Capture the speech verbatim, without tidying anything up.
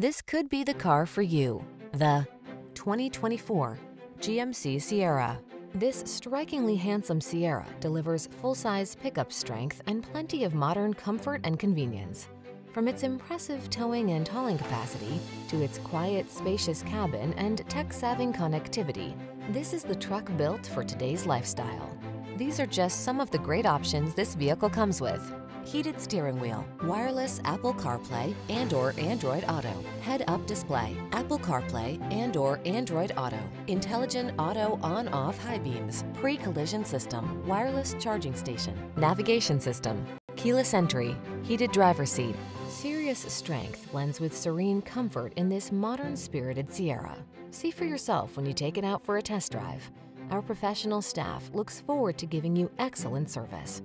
This could be the car for you. The twenty twenty-four G M C Sierra. This strikingly handsome Sierra delivers full-size pickup strength and plenty of modern comfort and convenience. From its impressive towing and hauling capacity to its quiet, spacious cabin and tech-savvy connectivity, this is the truck built for today's lifestyle. These are just some of the great options this vehicle comes with: heated steering wheel, wireless Apple CarPlay and or Android Auto, head-up display, Apple CarPlay and or Android Auto, intelligent auto on-off high beams, pre-collision system, wireless charging station, navigation system, keyless entry, heated driver's seat. Serious strength blends with serene comfort in this modern spirited Sierra. See for yourself when you take it out for a test drive. Our professional staff looks forward to giving you excellent service.